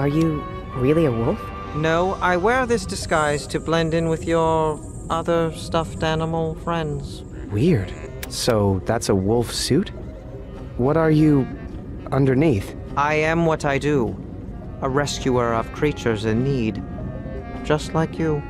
Are you really a wolf? No, I wear this disguise to blend in with your other stuffed animal friends. Weird. So that's a wolf suit? What are you underneath? I am what I do. A rescuer of creatures in need. Just like you.